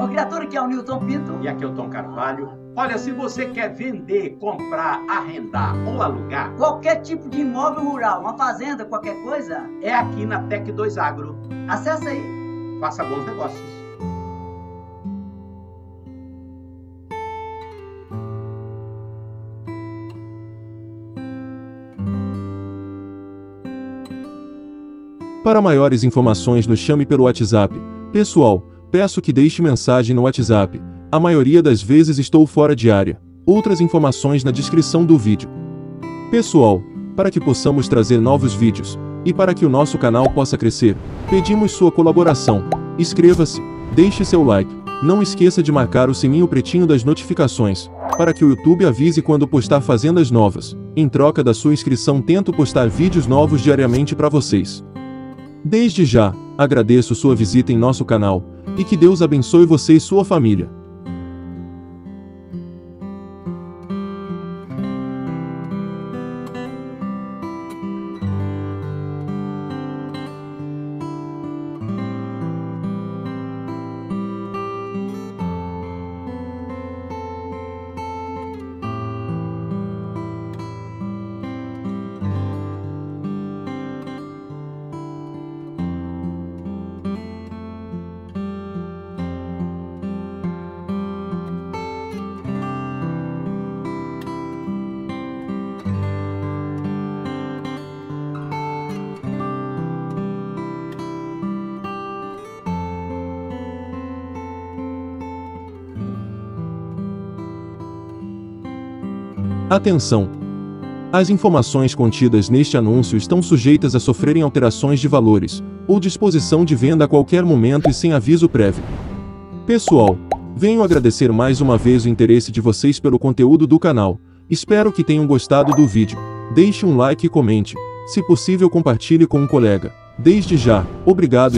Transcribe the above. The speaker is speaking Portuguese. Ó, criatura, aqui é o Newton Pinto. E aqui é o Tom Carvalho. Olha, se você quer vender, comprar, arrendar ou alugar qualquer tipo de imóvel rural, uma fazenda, qualquer coisa, é aqui na Tec 2 Agro. Acessa aí. Faça bons negócios. Para maiores informações, nos chame pelo WhatsApp. Pessoal, peço que deixe mensagem no WhatsApp. A maioria das vezes estou fora de área. Outras informações na descrição do vídeo. Pessoal, para que possamos trazer novos vídeos e para que o nosso canal possa crescer, pedimos sua colaboração. Inscreva-se, deixe seu like. Não esqueça de marcar o sininho pretinho das notificações, para que o YouTube avise quando postar fazendas novas. Em troca da sua inscrição, tento postar vídeos novos diariamente para vocês. Desde já, agradeço sua visita em nosso canal, e que Deus abençoe você e sua família. Atenção! As informações contidas neste anúncio estão sujeitas a sofrerem alterações de valores ou disposição de venda a qualquer momento e sem aviso prévio. Pessoal, venho agradecer mais uma vez o interesse de vocês pelo conteúdo do canal. Espero que tenham gostado do vídeo. Deixe um like e comente. Se possível, compartilhe com um colega. Desde já, obrigado.